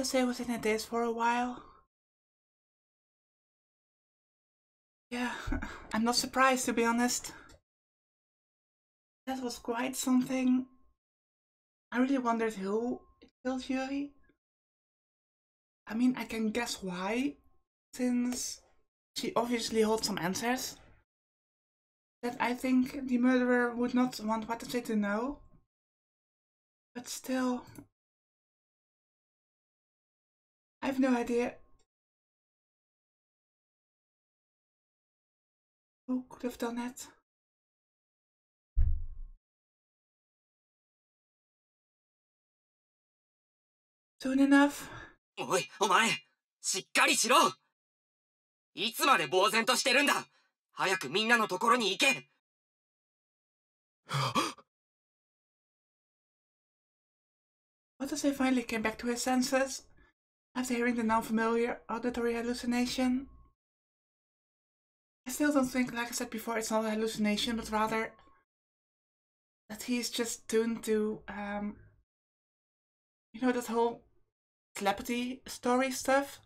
Watase was in a daze for a while. Yeah, I'm not surprised, to be honest. That was quite something. I really wondered who killed Yuri. I mean, I can guess why, since she obviously holds some answers that I think the murderer would not want Watase to know. But still, I have no idea who could have done that. Soon enough. Oi, お前、しっかりしろ。いつまで呆然としてるんだ。早くみんなのところに行け。Watase finally came back to his senses after hearing the non-familiar auditory hallucination. I still don't think, like I said before, it's not a hallucination, but rather that he is just tuned to, you know, that whole telepathy story stuff,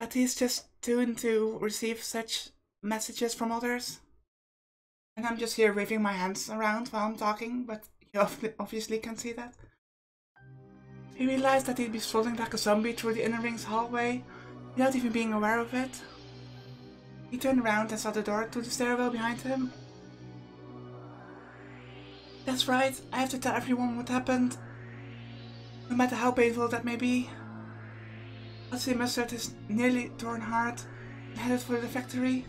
that he's just tuned to receive such messages from others. And I'm just here waving my hands around while I'm talking, but you obviously can see that. He realized that he'd be strolling like a zombie through the inner ring's hallway without even being aware of it. He turned around and saw the door to the stairwell behind him. That's right, I have to tell everyone what happened, no matter how painful that may be. As he mustered his nearly torn heart and headed for the factory.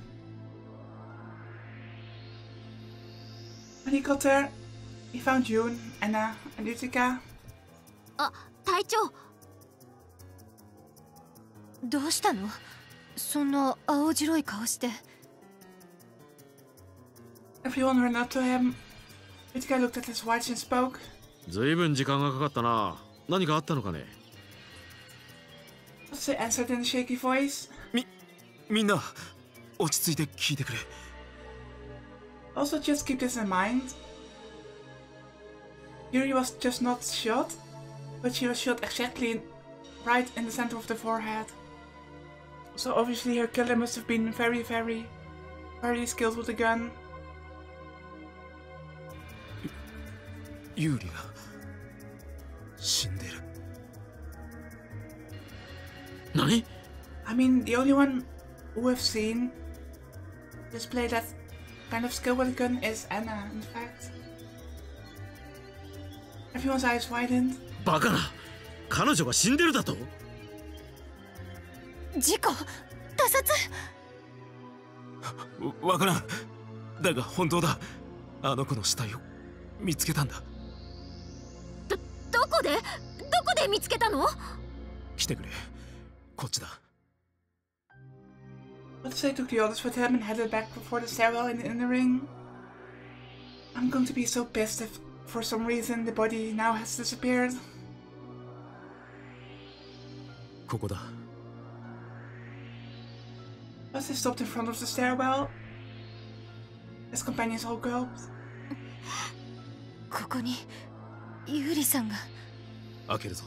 When he got there, he found June, Anna, and Ukita. あ、隊長。どうしたの？そんな青白い顔して。Everyone ran up to him. It guy looked at his watch and spoke. 随分時間がかかったな。何かあったのかね？ They answered in a shaky voice. みんな落ち着いて聞いてくれ。Also just keep this in mind. Yuri was just not shot. But she was shot exactly right in the center of the forehead. So obviously her killer must have been very, very, very skilled with the gun. Yuri is dead. What? I mean, the only one who I've seen display that kind of skill with a gun is Anna, in fact. Everyone's eyes widened. バカな。彼女が死んでるだと。事故、他殺。わからん。だが本当だ。あの子の死体を見つけたんだ。どこで見つけたの？来てくれ。こっちだ。Watase took the others with him and headed back before the stairwell in the inner ring. I'm going to be so pissed if, for some reason, the body now has disappeared. ここだ。Watase stopped in front of the stairwell. His companions all gulped. ここにユリさんが。開けるぞ。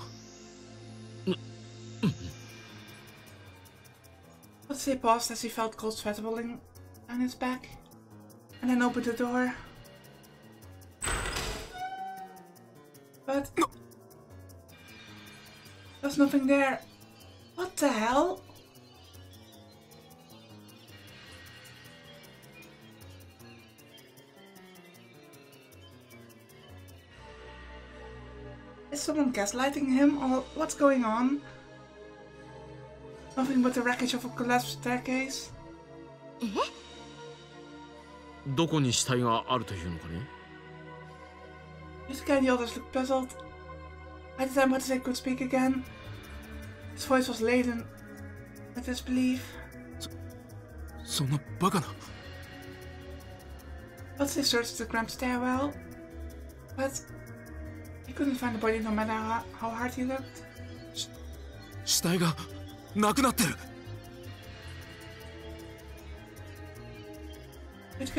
Watase paused as he felt cold sweat rolling down his back, and then opened the door. But there's nothing there. What the hell? Is someone gaslighting him or what's going on? Nothing but the wreckage of a collapsed staircase. どこに死体があるというのかね? Yuri and the others looked puzzled. By the time Watase could speak again, his voice was laden with disbelief. Watase searched the cramped stairwell, but he couldn't find the body no matter how hard he looked. Yuri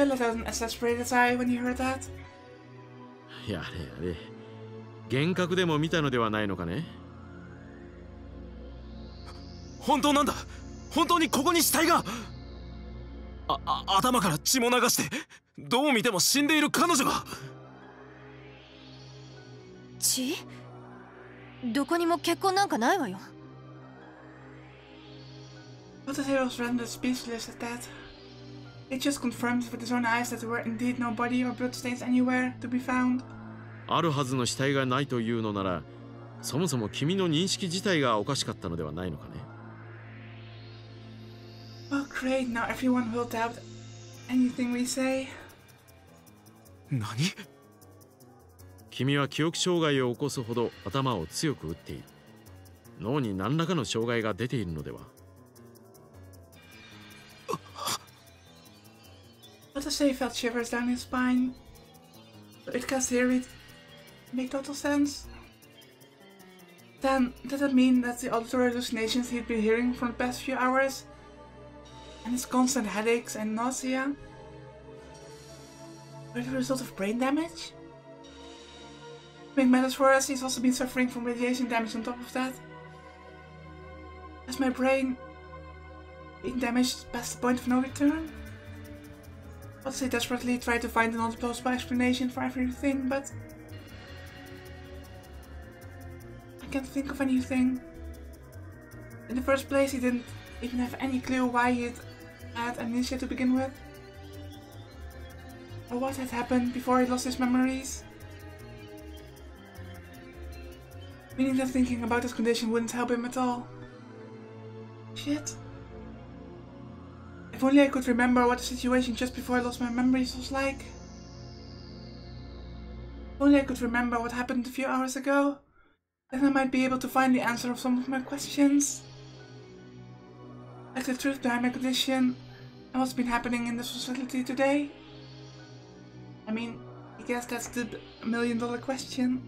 let out an exasperated sigh when he heard that. やれやれ。幻覚でも見たのではないのかね?本当なんだ。本当にここに死体が。頭から血も流して、どう見ても死んでいる彼女が。血？どこにも血痕なんかないわよ。 Will the heroes render speechless at that? It just confirmed with his own eyes that there were indeed no body or bloodstains anywhere to be found. あるはずの死体がないというのなら、そもそも君の認識自体がおかしかったのではないのかね。 Well, great. Now everyone will doubt anything we say. 何？君は記憶障害を起こすほど頭を強く打っている。脳に何らかの障害が出ているのでは。 Watase felt shivers down his spine. But it cast theory make total sense. Then did it mean that the auditory hallucinations he'd been hearing from the past few hours and his constant headaches and nausea were the result of brain damage? To make matters worse, he's also been suffering from radiation damage on top of that. Has my brain been damaged past the point of no return? Watase desperately tried to find another plausible explanation for everything, but I can't think of anything. In the first place, he didn't even have any clue why he had amnesia to begin with, or what had happened before he lost his memories. Meaning that thinking about his condition wouldn't help him at all. Shit. If only I could remember what the situation just before I lost my memories was like. If only I could remember what happened a few hours ago, then I might be able to find the answer of some of my questions. Like the truth behind my condition and what's been happening in this facility today. I mean, I guess that's the $1 million question.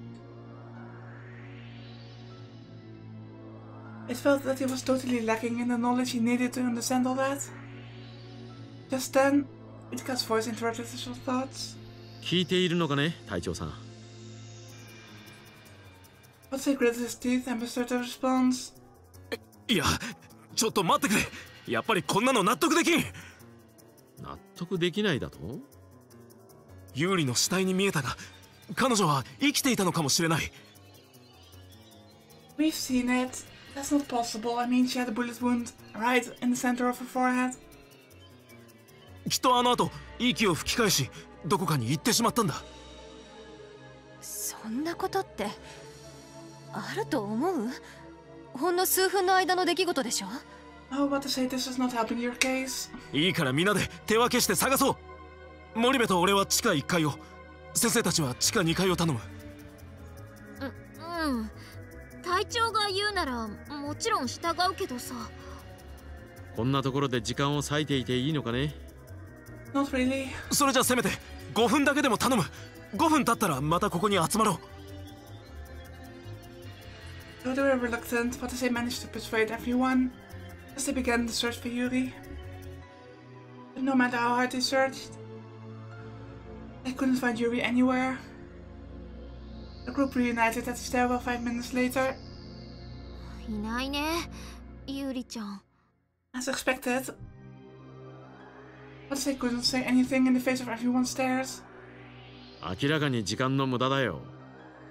It felt that he was totally lacking in the knowledge he needed to understand all that. Just then, Utka's voice interrupted his thoughts. 聞いているのかね、隊長さん。Watase gritted his teeth and bestirred a response. いや、ちょっと待ってくれ。やっぱりこんなの納得できん。納得できないだと？ユーリの死体に見えたが、彼女は生きていたのかもしれない。We've seen it. That's not possible. I mean, she had a bullet wound right in the center of her forehead. きっとあの後、息を吹き返し、どこかに行ってしまったんだ。そんなことってあると思う？ほんの数分の間の出来事でしょ？いいからみんなで手分けして探そう。モリベと俺は地下1階を、先生たちは地下2階を頼む。うん。隊長が言うならもちろん従うけどさ。こんなところで時間を割いていていいのかね？ Not really. それじゃせめて5分だけでも頼む。5分経ったらまたここに集まろう。 Though they were reluctant, Watase managed to persuade everyone as they began the search for Yuri. But no matter how hard they searched, they couldn't find Yuri anywhere. The group reunited at the stairwell 5 minutes later. いないね、ユーリちゃん。 As expected. Watase couldn't say anything in the face of everyone's stares. 明らかに時間の無駄だよ。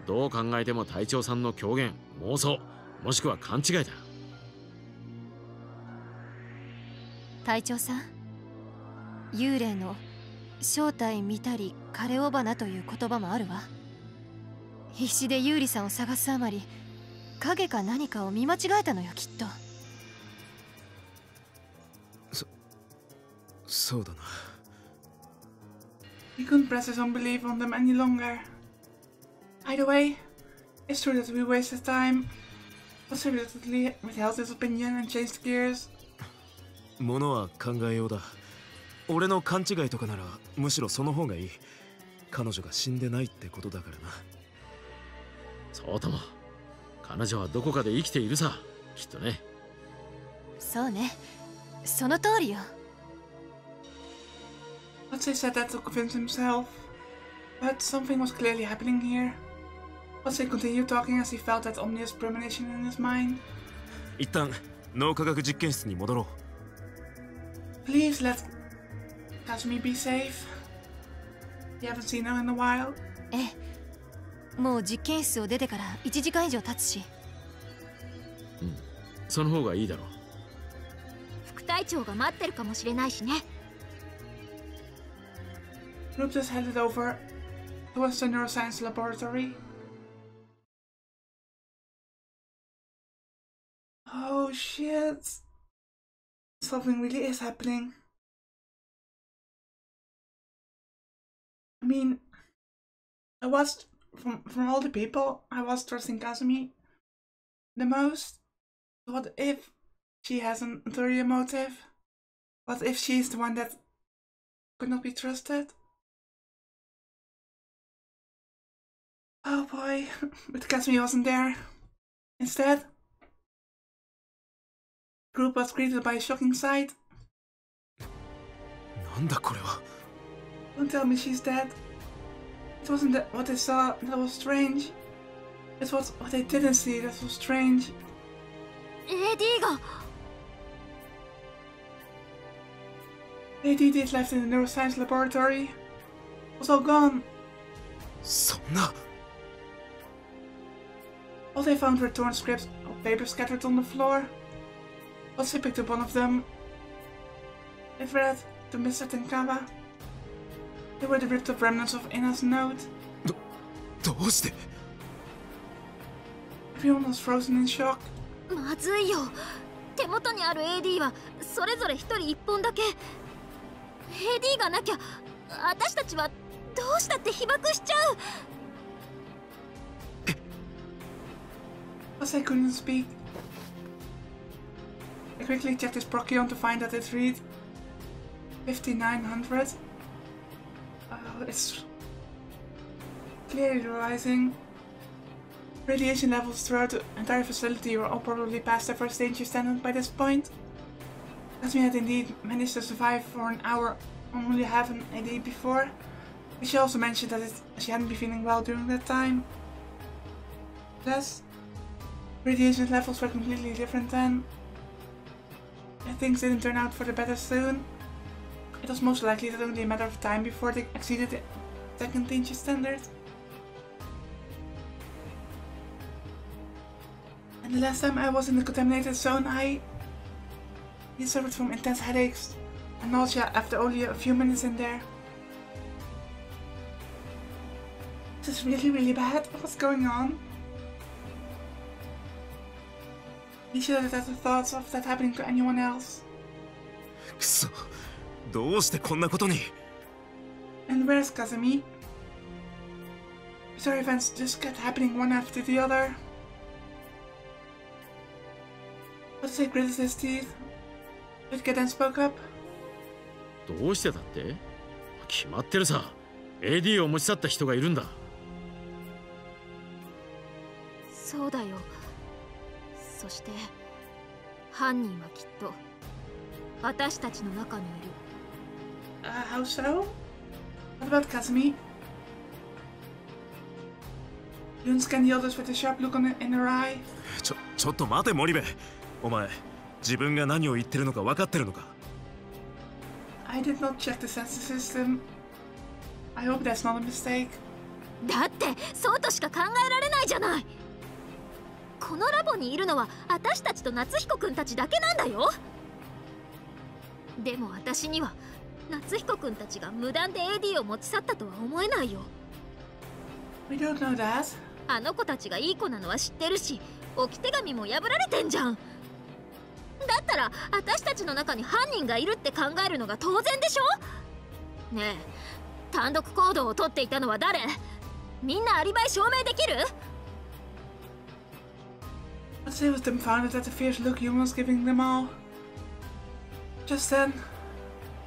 どう考えても隊長さんの狂言、妄想、もしくは勘違いだ。隊長さん、幽霊の正体見たり枯れ尾花という言葉もあるわ。必死でユーリさんを探すあまり、影か何かを見間違えたのよきっと。 そうだな。He couldn't press his unbelief on them any longer. Either way, it's true that we wasted time. Watase reluctantly withheld his opinion and changed gears. ものは考えようだ。俺の勘違いとかならむしろその方がいい。彼女が死んでないってことだからな。そうとも。彼女はどこかで生きているさ。きっとね。そうね。その通りよ。 Watase said that to convince himself, but something was clearly happening here. Watase continued talking as he felt that ominous premonition in his mind. 一旦 Please let Kasumi be safe. You haven't seen her in a while. Group just headed over towards the neuroscience laboratory. Oh shit! Something really is happening. I mean, I was from all the people, I was trusting Kazumi the most. What if she has an ulterior motive? What if she is the one that could not be trusted? Oh boy, but Kazumi wasn't there. Instead, the group was greeted by a shocking sight. Don't tell me she's dead. It wasn't what they saw that was strange. It was what they didn't see that was strange. AD is left in the neuroscience laboratory. It was all gone. All they found were torn scripts of paper scattered on the floor. Watase picked up one of them. It read to Mr. Tenkawa. They were the ripped up remnants of Ina's note. Everyone was frozen in shock. Watase couldn't speak. I quickly checked his procyon to find that it read 5900. It's clearly rising. Radiation levels throughout the entire facility were all probably past their first danger standard by this point. As we had indeed managed to survive for an hour on only half an AD before, but she also mentioned that she hadn't been feeling well during that time. Thus, radiation levels were completely different then. If things didn't turn out for the better soon, it was most likely that only a matter of time before they exceeded the second danger standard. And the last time I was in the contaminated zone, I suffered from intense headaches and nausea after only a few minutes in there. This is really, really bad. What's going on? He should have had the thoughts of that happening to anyone else. And where's Kazumi? Bizarre events just kept happening one after the other. Watase gritted his teeth. Ukita then spoke up. How so? What about Kazumi? Yun scanned the others with a sharp look in her eye. I did not check the sensor system. I hope that's not a mistake. We don't know that. Watase was dumbfounded at the fierce look Yun was giving them all. Just then,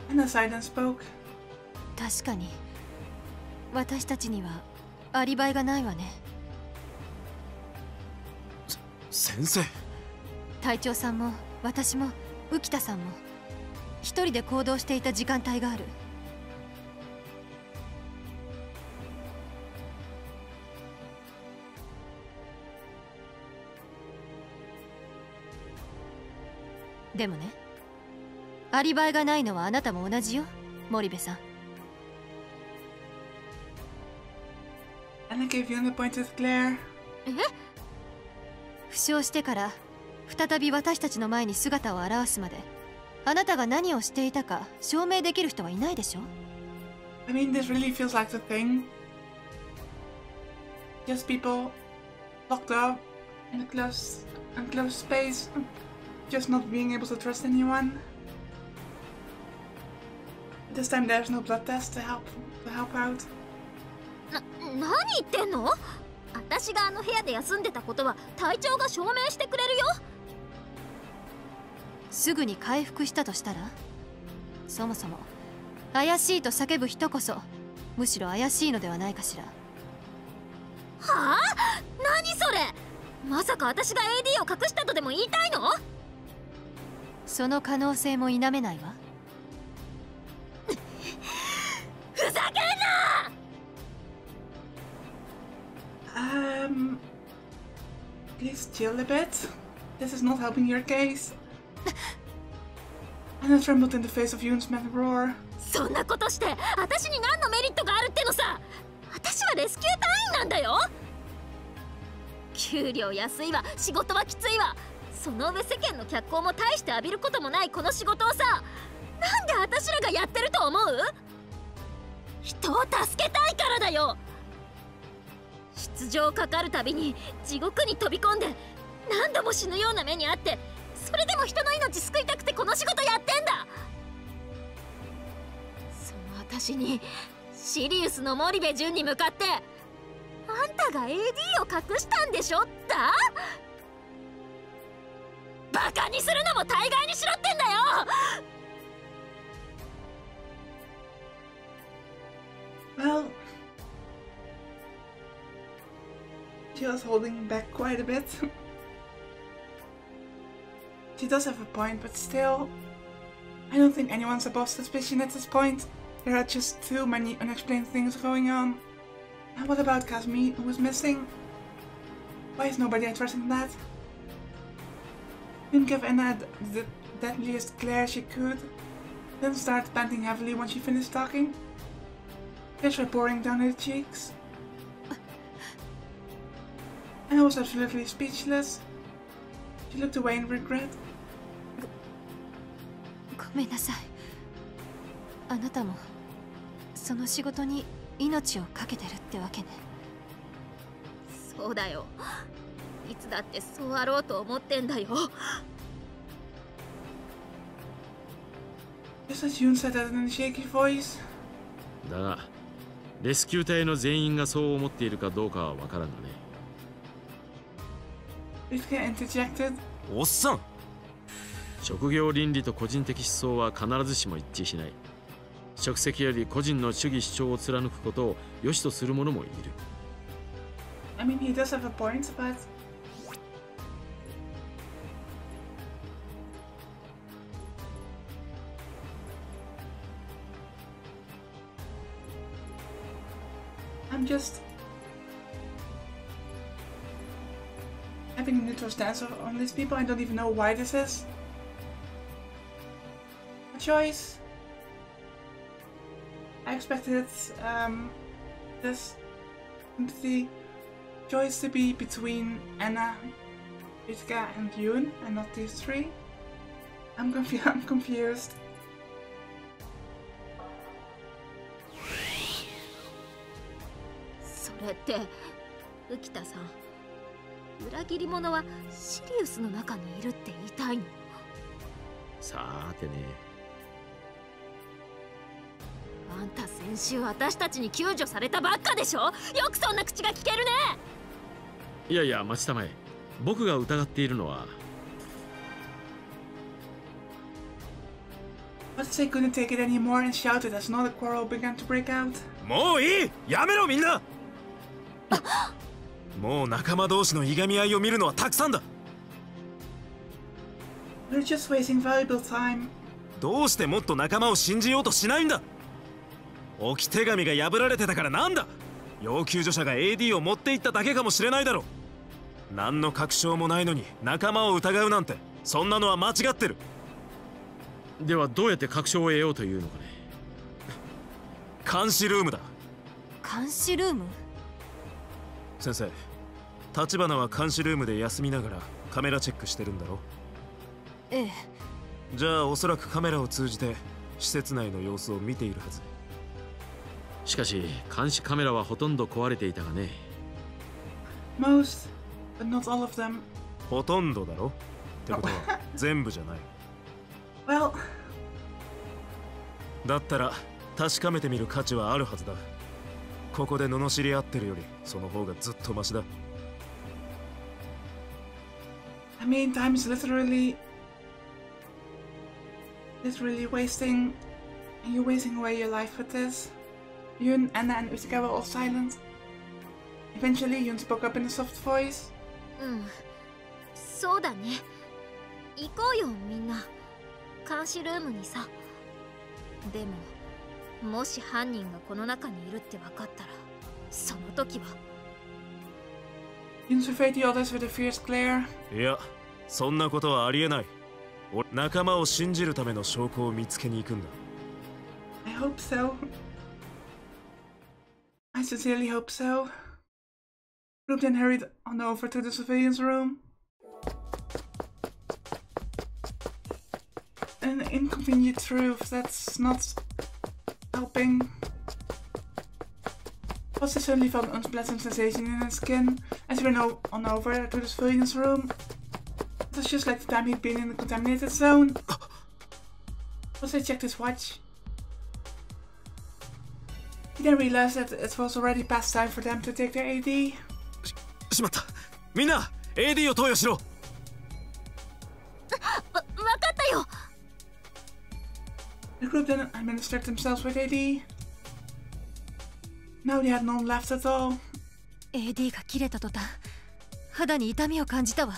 Anna sighed and spoke. でもね、アリバイがないのはあなたも同じよ、森部さん。え？負傷してから再び私たちの前に姿を現すまで、あなたが何をしていたか証明できる人はいないでしょ？ I mean, this really feels like the thing. Just people locked up in a closed space, just not being able to trust anyone. This time there's no blood test to help out. 何言ってんの？私があの部屋で休んでたことは隊長が証明してくれるよ。すぐに回復したとしたら、そもそも。 怪しいと叫ぶ人こそむしろ怪しいのではないかしら。はあ？何それ？まさか私が AD を隠したとでも言いたいの？その可能性も否めないわ。ふざけんな！Please chill a bit. This is not helping your case. Anna trembled in the face of Yoon's mad roar. そんなことして私に何のメリットがあるってのさ。私はレスキュー隊員なんだよ。給料安いわ、仕事はきついわ。その上世間の脚光も大して浴びることもないこの仕事をさ、なんで私らがやってると思う？人を助けたいからだよ。出場かかるたびに地獄に飛び込んで何度も死ぬような目にあって、それでも人の命救いたくてこの仕事やってんだ。 私にシリウスの森部純に向かって「あんたが AD を隠したんでしょ？」だ？バカにするのも大概にしろってんだよ。Well, she was holding back quite a bit. She does have a point, but still, I don't think anyone's above suspicion at this point. There are just too many unexplained things going on. And what about Kasumi, who was missing? Why is nobody addressing that? Yoon gave Anna the deadliest glare she could, then started panting heavily when she finished talking. Tears were pouring down her cheeks. Anna was absolutely speechless. She looked away in regret. ごめんなさい。あなたも。 その仕事に命をかけてるってわけね。そうだよ。いつだってそうあろうと思ってんだよ。だが、レスキュー隊の全員がそう思っているかどうかはわからんだね。おっさん。職業倫理と個人的思想は必ずしも一致しない。 職責より個人の主義主張を貫くことを良しとする者もいる。I mean, he does have a point, but I'm just having a neutral stance on these people. I don't even know why this is a choice. I expected this empathy choice to be between Anna, Yutka, and Yoon, and not these three. I'm confused. That's Ukita-san. Uragirimona wa Sirius no naka ni iru tte iitai no? Saate ne. あんた先週私たちに救助されたばっかでしょ。よくそんな口が聞けるね。いやいや待ちたまえ。僕が疑っているのは。Watase couldn't take it anymore and shouted as another quarrel began to break out. もういい。やめろみんな。もう仲間同士のいがみ合いを見るのはたくさんだ。We're just wasting valuable time. どうしてもっと仲間を信じようとしないんだ。 置き手紙が破られてたからなんだ。要救助者が AD を持っていっただけかもしれないだろう。何の確証もないのに仲間を疑うなんて、そんなのは間違ってる。ではどうやって確証を得ようというのかね。監視ルームだ。監視ルーム？先生、橘は監視ルームで休みながらカメラチェックしてるんだろ？ええ。じゃあおそらくカメラを通じて施設内の様子を見ているはず。しかし監視カメラはほとんど壊れていたがね。Most, but not all of them. ほとんどだろ？ってことは全部じゃない。Well. だったら確かめてみる価値はあるはずだ。ここで罵り合ってるよりその方がずっとマシだ。I mean, time is literally wasting. You're wasting away your life with this. Yun, Anna, and Usika were all silent. Eventually, Yun spoke up in a soft voice. そうだね。行こうよ、みんな。監視ルームにさ。でも、もし犯人がこの中にいるって分かったら、その時は。Yun surveyed the others with a fierce glare. いや、そんなことはありえない。俺、仲間を信じるための証拠を見つけに行くんだ。I hope so. I sincerely hope so. Group then hurried on over to the surveillance room. An inconvenient truth that's not helping. Watase suddenly felt an unpleasant sensation in his skin as he ran on over to the surveillance room. It was just like the time he'd been in the contaminated zone. Watase checked his watch. He then realized that it was already past time for them to take their AD. しまった。みんな、AD を投与しろ。わかったよ。The group then administered themselves with AD. Now they had none left at all. AD が切れた途端、肌に痛みを感じたわ。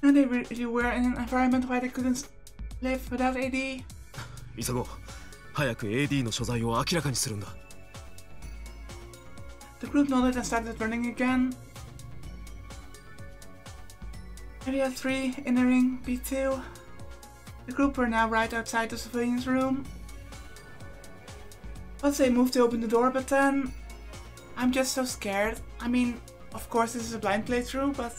Now they really were in an environment where they couldn't live without AD. 急ごう。早く AD の所在を明らかにするんだ。The group nodded and started running again. Area 3, inner ring, B2. The group were now right outside the surveillance room. Once they moved to open the door, but then... I'm just so scared. I mean, of course this is a blind playthrough, but...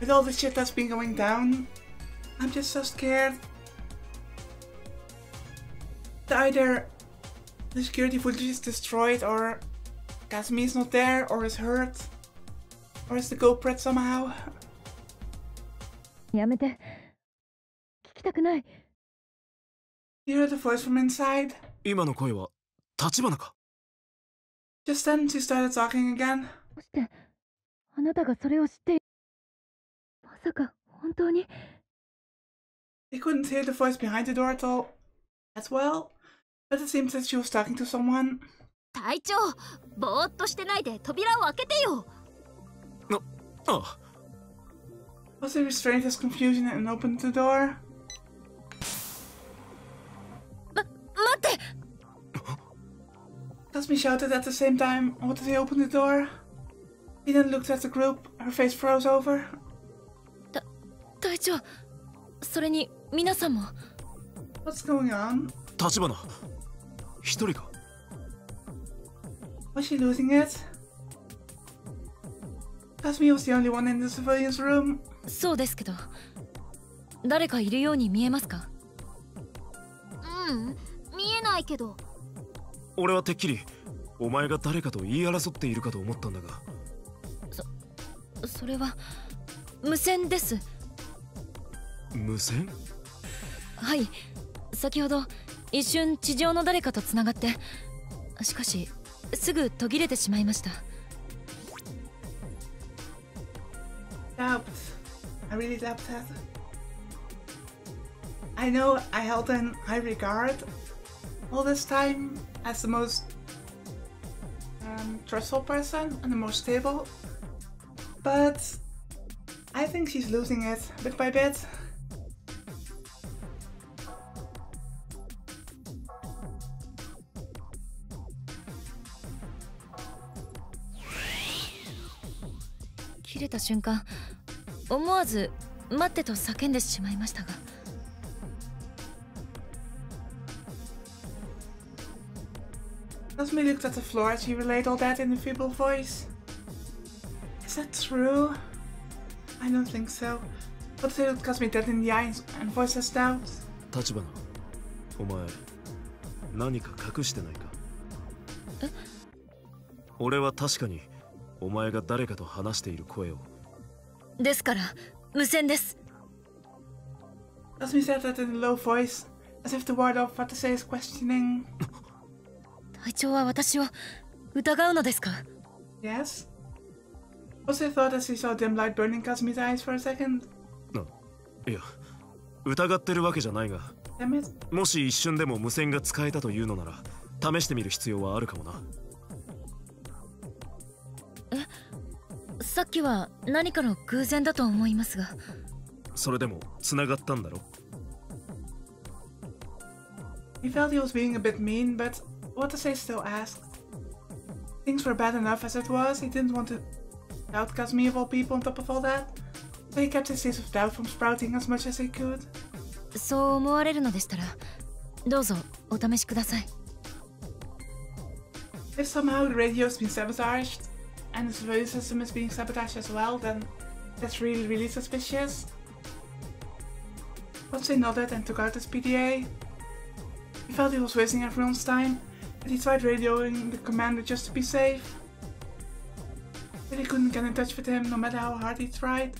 with all the shit that's been going down... I'm just so scared. Either the security footage is destroyed, or... Kasumi is not there, or is hurt, or is the culprit somehow. やめて。聞きたくない。You heard a voice from inside. 今の声は橘か。Just then she started talking again. どうしてあなたがそれを知っている。まさか本当に。They couldn't hear the voice behind the door at all, as well, but it seemed that she was talking to someone. 隊長、ぼーっとしてないで扉を開けてよ。な、あ。Watase restrained his confusion and opened the door. 待って! Kasumi shouted at the same time. Watase opened the door. He then looked at the group. Her face froze over. 隊長、それに皆さんも。What's going on? 橘、一人か。 Was she losing it? Kasumi was the only one in the surveillance room. そうですけど、誰かいるように見えますか？見えないけど。俺はてっきりお前が誰かと言い争っているかと思ったんだが。それは無線です。無線？はい、先ほど一瞬地上の誰かとつながって、しかしすぐ途切れてしまいました。 I really doubt that. I know I held in high regard all this time as the most trustful person and the most stable, but I think she's losing it bit by bit. 待ってと叫んでしまいましたが。Kasumi looked at the floor as he relayed all that in a feeble voice. Is that true? I don't think so. But they looked Kasumi dead in the eyes and voiced his doubts. Tachibana, お前何か隠してないか？え？俺は確かにお前が誰かと話している声を。ですから無線です。Kasumi said that in a low voice, as if to ward off Watase's questioning. 隊長は私を疑うのですか Yes. Watase thought as he saw dim light burning Kasumi's eyes for a second. いや、疑ってるわけじゃないが、もし一瞬でも無線が使えたというのなら、試してみる必要はあるかもな。え、さっきは何かの偶然だと思いますが。それでも繋がったんだろ。He felt he was being a bit mean, but Watase still asked. Things were bad enough as it was. He didn't want to doubt Kasumi of all people on top of all that. So he kept his seeds of doubt from sprouting as much as he could. そう思われるのでしたら、どうぞお試しください。If somehow the radio has been sabotaged and the surveillance system is being sabotaged as well, then that's really, really suspicious. Watase nodded and took out his PDA. He felt he was wasting everyone's time, but he tried radioing the commander just to be safe. But he couldn't get in touch with him no matter how hard he tried.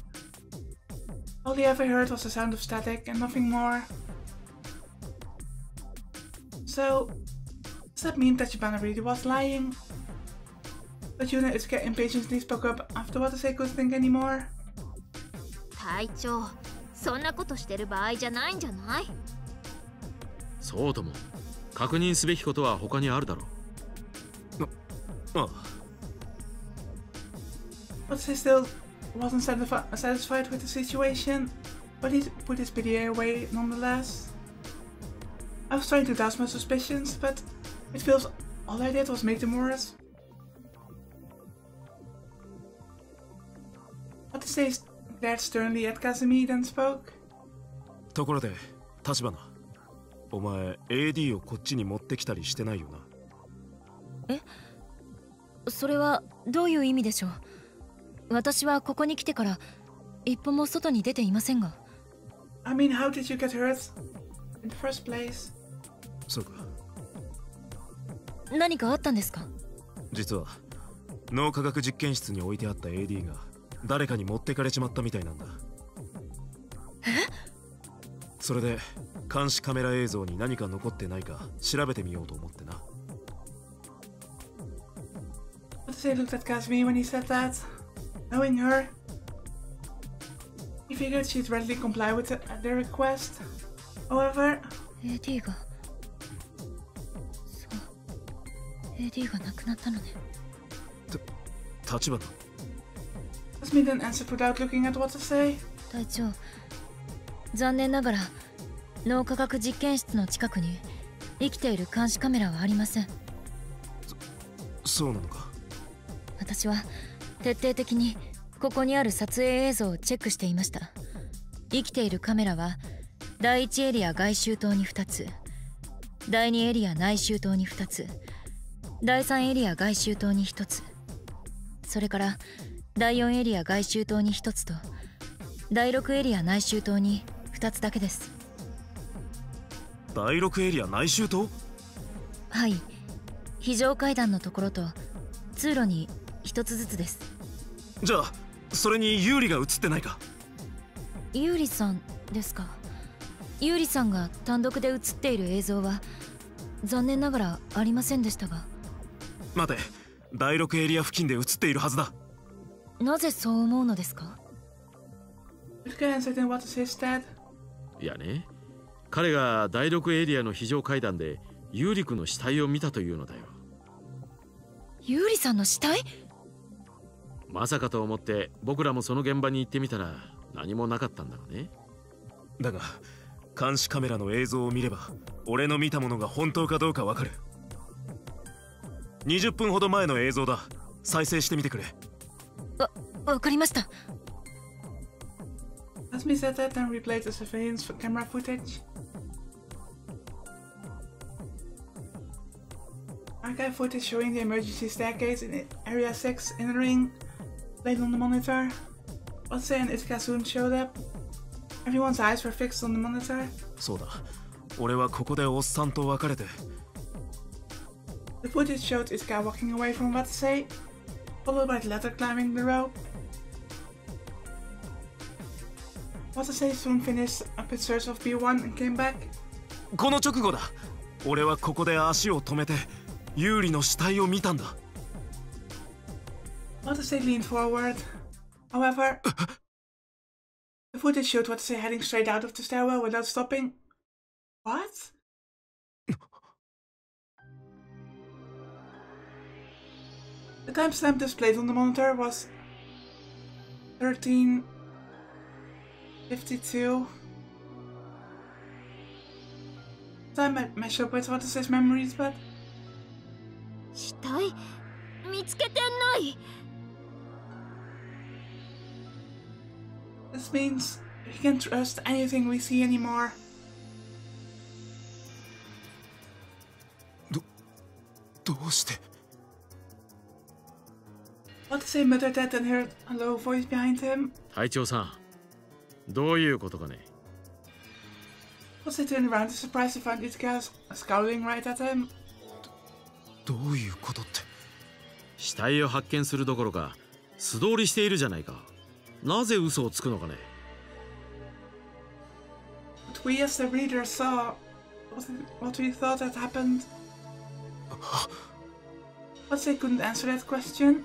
All he ever heard was the sound of static and nothing more. So, does that mean Tachibana really was lying? But Yuna Itsuka impatiently spoke up after Watase couldn't think anymore. 隊長、そんなことしてる場合じゃないんじゃない？そうとも、確認すべきことは他にあるだろう。Watase still wasn't satisfied with the situation, but he put his PDA away nonetheless. I was trying to douse my suspicions, but it feels all I did was make them worse. Watase glared sternly at Kazumi, then spoke. ところで、立花、お前 AD をこっちに持ってきたりしてないよな。え？それはどういう意味でしょう？私はここに来てから一歩も外に出ていませんが。I mean, how did you get hurt in the first place? そうか。何かあったんですか？実は脳科学実験室に置いてあった AD が誰かに持ってかれちまったみたいなんだ。え？それで監視カメラ映像に何か残ってないか調べてみようと思ってな。Watase looked at Kasumi when he said that. Knowing her, he figured she'd readily comply with their request. However, AD がそう AD が亡くなったのね。Tachibana. Kasumi then answered without looking at Watase. 隊長、残念ながら脳科学実験室の近くに生きている監視カメラはありません。そうなのか。私は徹底的にここにある撮影映像をチェックしていました。生きているカメラは第1エリア外周到に2つ、第2エリア内周到に2つ、第3エリア外周到に1つ、それから第4エリア外周到に1つと、第6エリア内周到に2つだけです。第6エリア内周到？はい、非常階段のところと通路に1つずつです。じゃあそれにユーリが映ってないか。ユーリさんですか。ユーリさんが単独で映っている映像は残念ながらありませんでしたが。待て、第6エリア付近で映っているはずだ。なぜそう思うのですか。いやね、彼が第6エリアの非常階段でユーリ君の死体を見たというのだよ。ユーリさんの死体？まさかと思って僕らもその現場に行ってみたら何もなかったんだがね。だが監視カメラの映像を見れば俺の見たものが本当かどうかわかる。20分ほど前の映像だ。再生してみてくれ。わかりました。Kasumi said that and replayed the surveillance camera footage. Archive footage showing the emergency staircase in Area 6 entering, played on the monitor. Watase and Itsuka soon showed up. Everyone's eyes were fixed on the monitor. The footage showed Itsuka walking away from Watase, followed by the latter climbing the rope. Watase soon finished up his search of B1 and came back. Watase leaned forward. However, the footage showed Watase heading straight out of the stairwell without stopping. What? The timestamp displayed on the monitor was 13:52. Time might match up with Watase's memories, but... This means we can't trust anything we see anymore. Watase muttered that and heard a low voice behind him. Watase turned around in surprise to find Itsuka scowling right at him. But we as the reader saw what we thought had happened. Watase couldn't answer that question.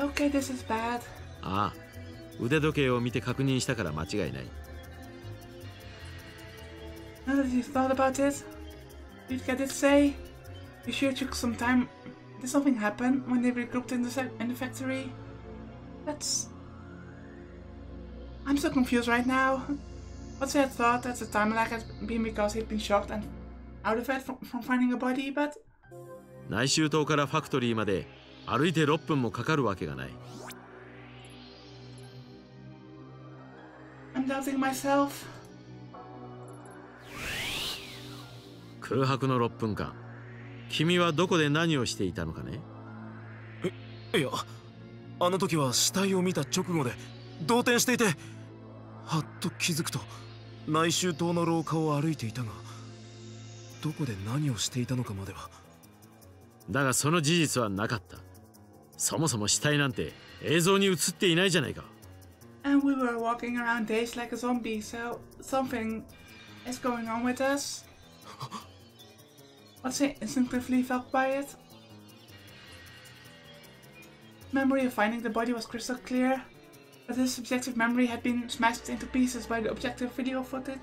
Okay, this is bad. Now that you've thought about it, Yutka did say, you sure took some time. Did something happen when they regrouped in the factory? I'm so confused right now. Watase had thought that the time lag had been because he'd been shocked and out of it from finding a body, but... I'm doubting myself. And we were walking around dazed like a zombie, so something is going on with us. Watase instinctively felt quiet. Memory of finding the body was crystal clear, but his subjective memory had been smashed into pieces by the objective video footage.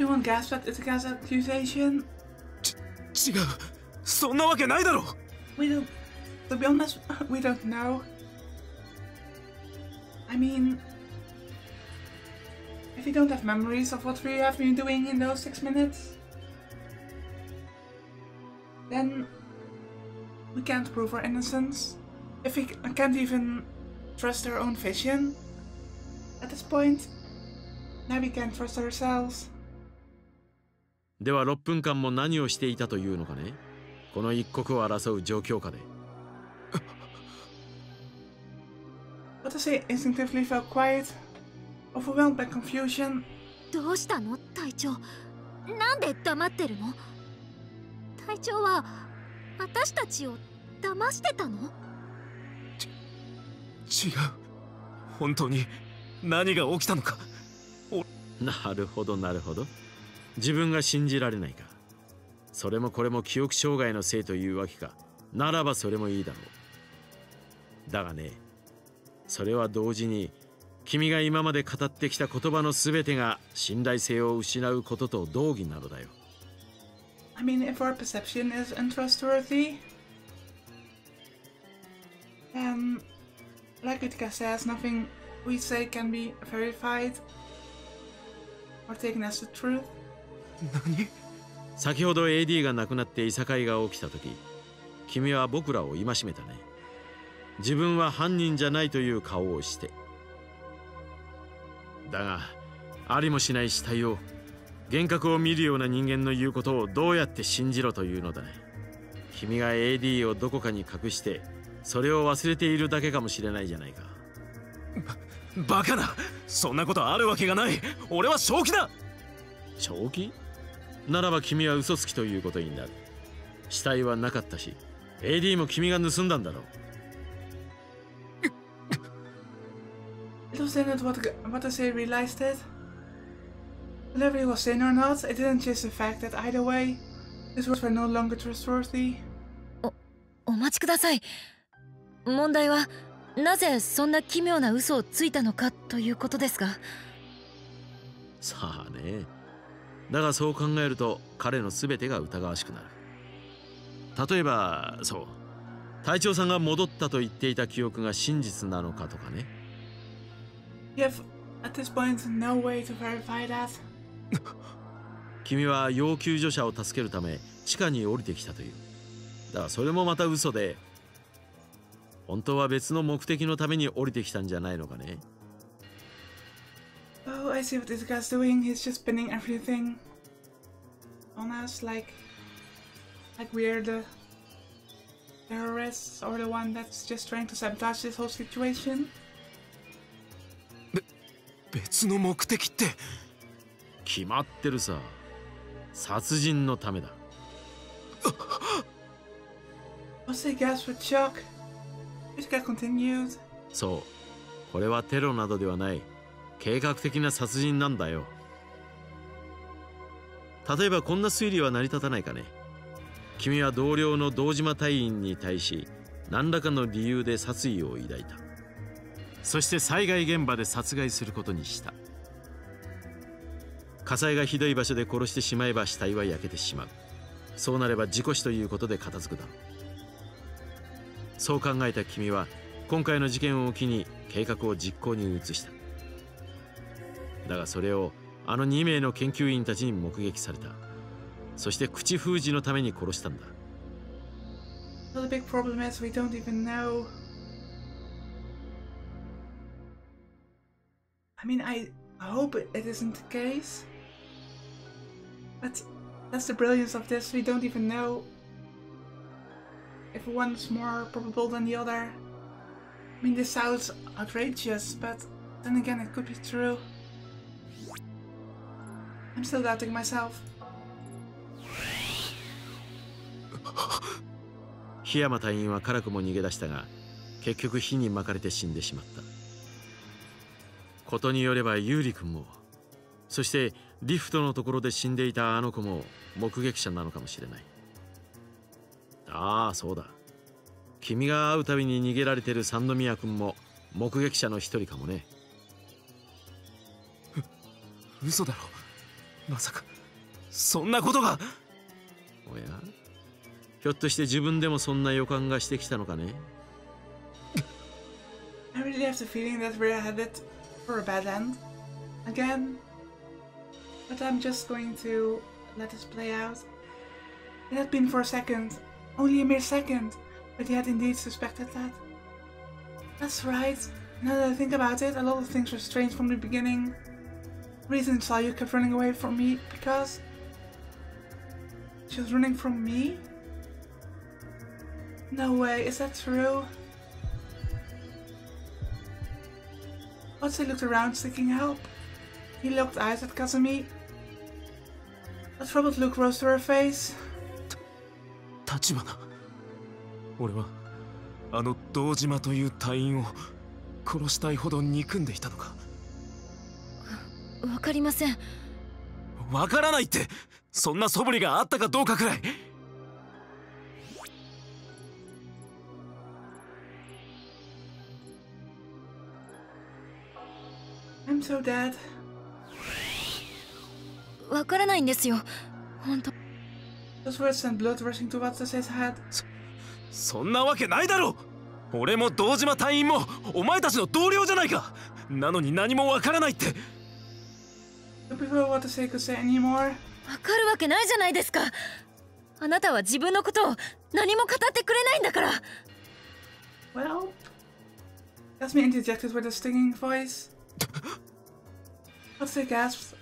Everyone gasped at Itsuka's accusation. To be honest, we don't know. I mean, if we don't have memories of what we have been doing in those 6 minutes, then we can't prove our innocence. If we can't even trust our own vision at this point, now we can't trust ourselves. Watase instinctively felt quiet, overwhelmed by confusion. 自分が信じられないか。それもこれも記憶障害のせいというわけか。ならばそれもいいだろう。だがね、それは同時に君が今まで語ってきた言葉のすべてが信頼性を失うことと同義なのだよ。I mean, if our perception is untrustworthy, like Ukita says, nothing we say can be verified or taken as the truth. 先ほど AD が亡くなっていさかいが起きた時、君は僕らを戒めたね。自分は犯人じゃないという顔をして。だが、ありもしない死体を。幻覚を見るような人間の言うことをどうやって信じろというのだね。君が AD をどこかに隠して、それを忘れているだけかもしれないじゃないか。バカな！そんなことあるわけがない！俺は正気だ！正気？ならば君は嘘つきということになる。死体はなかったし、AD も君が盗んだんだろう。Whether he was in or not, it didn't change the fact that either way, his words were no longer trustworthy. お待ちください。問題はなぜそんな奇妙な嘘をついたのかということですが。さあね。だがそう考えると彼のすべてが疑わしくなる。例えばそう、隊長さんが戻ったと言っていた記憶が真実なのかとかね。At this point, no way to verify that. 君は要救助者を助けるため地下に降りてきたという。だがそれもまた嘘で、本当は別の目的のために降りてきたんじゃないのかね。Oh, I see what this guy's doing. He's just spinning everything on us like we're the terrorists or the one that's just trying to sabotage this whole situation. 別の目的って決まってるさ。殺人のためだ。そう、これはテロなどではない、計画的な殺人なんだよ。例えばこんな推理は成り立たないかね。君は同僚の堂島隊員に対し何らかの理由で殺意を抱いた。そして災害現場で殺害することにした。火災がひどい場所で殺してしまえば死体は焼けてしまう。そうなれば事故死ということで片付くだろう。そう考えた君は今回の事件を機に計画を実行に移した。だがそれをあの2名の研究員たちに目撃された。そして口封じのために殺したんだ。The big problem is we don't even know.I mean, I hope it isn't the case. But that's the brilliance of this. We don't even know if one's more probable than the other. I mean, this sounds outrageous, but then again, it could be true. I'm still doubting myself. 檜山隊員は辛くも逃げ出したが、結局火に巻かれて死んでしまった。ことによればユーリ君も、そしてリフトのところで死んでいたあの子も目撃者なのかもしれない。ああ、そうだ。君が会うたびに逃げられてる三宮君も目撃者の一人かもね。嘘だろ。まさかそんなことが。おや、ひょっとして自分でもそんな予感がしてきたのかね。I really have the feeling that we're headed.For a bad end again, but I'm just going to let this play out. It had been for a second, only a mere second, but he had indeed suspected that. That's right. Now that I think about it, a lot of things were strange from the beginning. Reasons why you kept running away from me because she was running from me. No way, is that true?Watase looked around seeking help. He locked eyes at Kazumi. A troubled look rose to her face. Tachibana. 俺はあの堂島という隊員を殺したいほど憎んでいたのか。わかりません。わからないってそんな素振りがあったかどうかくらい。I'm so dead. わからないんですよ。本当。そんなわけないだろう。俺も堂島隊員もお前たちの同僚じゃないか。なのに何もわからないって。わかるわけないじゃないですか。あなたは自分のことを何も語ってくれないんだから。Well, Kasumi interjected with a stinging voice. Watase gasped.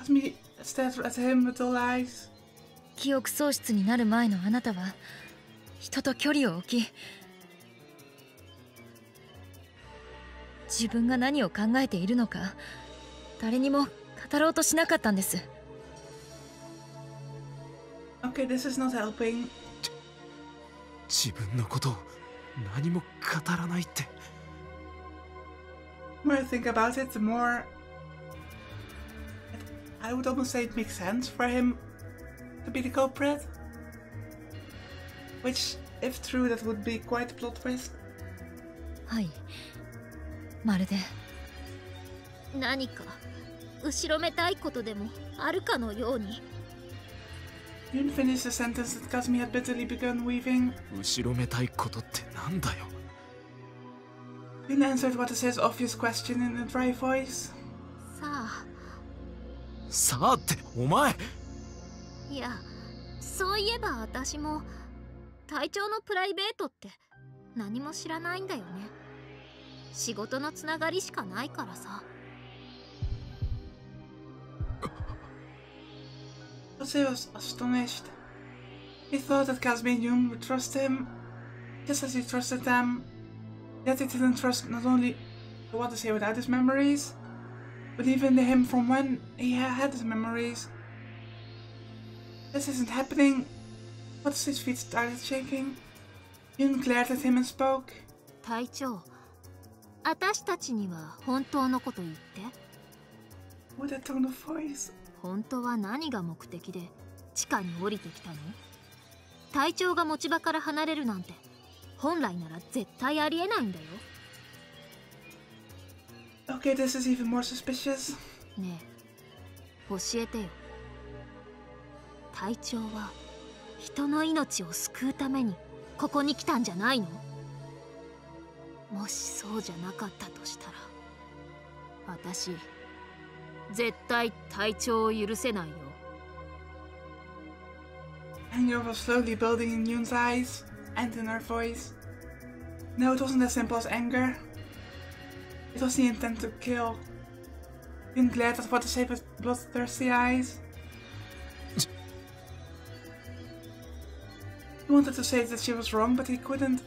Kasumi stared at him with dull eyes. 記憶喪失になる前のあなたは人と距離を置き、自分が何を考えているのか。誰にも語ろうとしなかったんです。Okay, this is not helping. 自分のことを何も語らないって。The more I think about it, the more I would almost say it makes sense for him to be the culprit. Which, if true, that would be quite a plot twist. はい。まるで何か。後ろめたいことでもあるかのように。Yuri finished the sentence that Kasumi had bitterly begun weaving. 後ろめたいことってなんだよ。Yuri answered Watase's obvious question in a dry voice. さあってお前。いや、そういえば私も隊長のプライベートって何も知らないんだよね。仕事のつながりしかないからさ。Watase was astonished. He thought that Kasumi and Yuri would trust him, just as he trusted them. Yet they didn't trust not only Watase without his memories, but even him from when he had his memories. This isn't happening. Watase's feet started shaking. Yuri glared at him and spoke. 隊長、私たちには本当のこと言って。With a tone of voice. 本当は何が目的で地下に降りてきたの？隊長が持ち場から離れるなんて本来なら絶対ありえないんだよ。Okay, this is even more suspicious. ねえ、教えてよ。隊長は人の命を救うためにここに来たんじゃないの？もしそうじゃなかったとしたら、私。絶対隊長を許せないよ。Anger was slowly building in Yun's eyes and in her voice. No, it wasn't as simple as anger. It was the intent to kill. Yun glared at Watase with bloodthirsty eyes. He wanted to say that she was wrong, but he couldn't.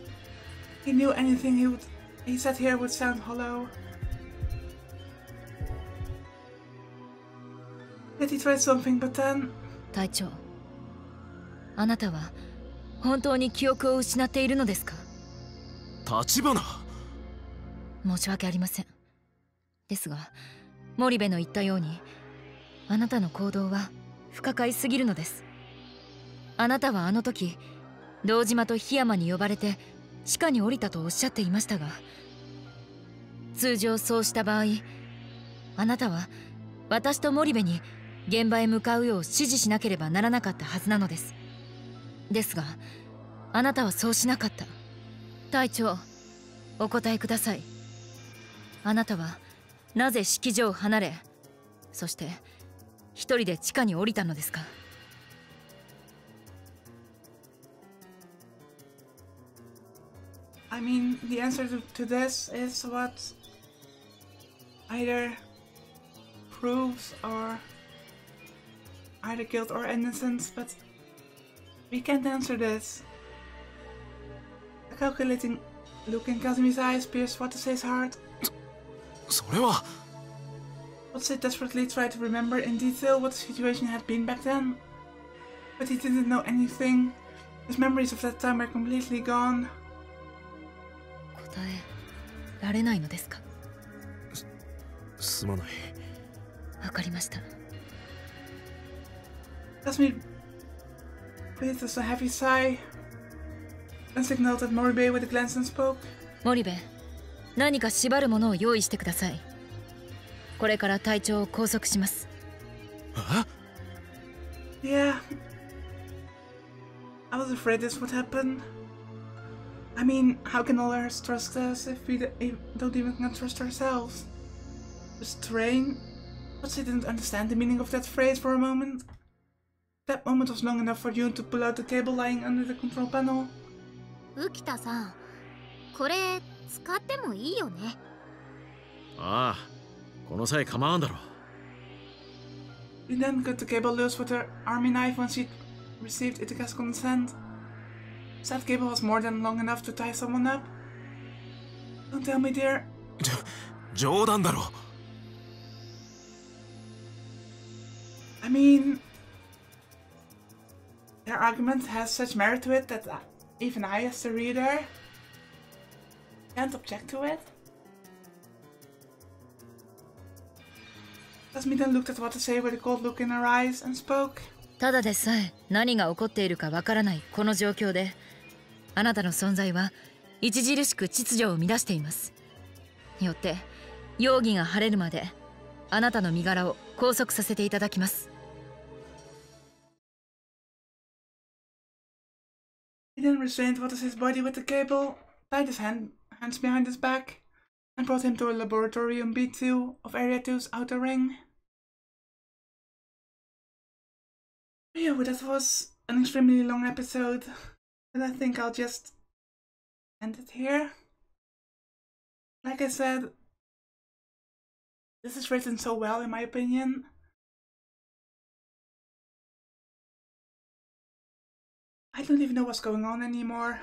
He knew anything he said here would sound hollow. Did he try something, but then... 隊長、あなたは本当に記憶を失っているのですか？橘。申し訳ありません。ですが、モリベの言ったように、あなたの行動は不可解すぎるのです。あなたはあの時、堂島と檜山に呼ばれて地下に降りたとおっしゃっていましたが、通常そうした場合、あなたは私とモリベに現場へ向かうよう指示しなければならなかったはずなのです。ですが、あなたはそうしなかった。隊長、お答えください。あなたはなぜ式場を離れ、そして一人で地下に降りたのですか？I mean, the answer to this is what either proves or either guilt or innocence, but we can't answer this. A calculating look in Kazumi's eyes pierced Watase's heart. Watase desperately tried to remember in detail what the situation had been back then, but he didn't know anything. His memories of that time were completely gone. 答えられないのですか？すまない。わかりました。Tatsumi breathed a heavy sigh and signaled at Moribe with a glance and spoke. Moribe, 何か縛るものを用意してください。これから隊長を拘束します。あ? Yeah. I was afraid this would happen. I mean, how can all others trust us if we don't even trust ourselves? Restrain? But she didn't understand the meaning of that phrase for a moment. That moment was long enough for Yun to pull out the cable lying under the control panel. Ukita-san, this is okay to use, right? Ah, this time it's fine. She then cut the cable loose with her army knife when she received Itaka's consent. That cable was more than long enough to tie someone up. Don't tell me, dear. I mean, their argument has such merit to it that even I, as the reader, can't object to it. Kasumi then looked at Watase with a cold look in her eyes and spoke. ただでさえ何が起こっているかわからないこの状況で、あなたの存在は著しく秩序を乱しています。よって容疑が晴れるまであなたの身柄を拘束させていただきます。 He then restrained Watase's body with the cable, tied his hands behind his back, and brought him to a laboratory on B2 of Area 2's outer ring. Yeah, well, that was an extremely long episode, and I think I'll just end it here. Like I said, this is written so well, in my opinion. I don't even know what's going on anymore.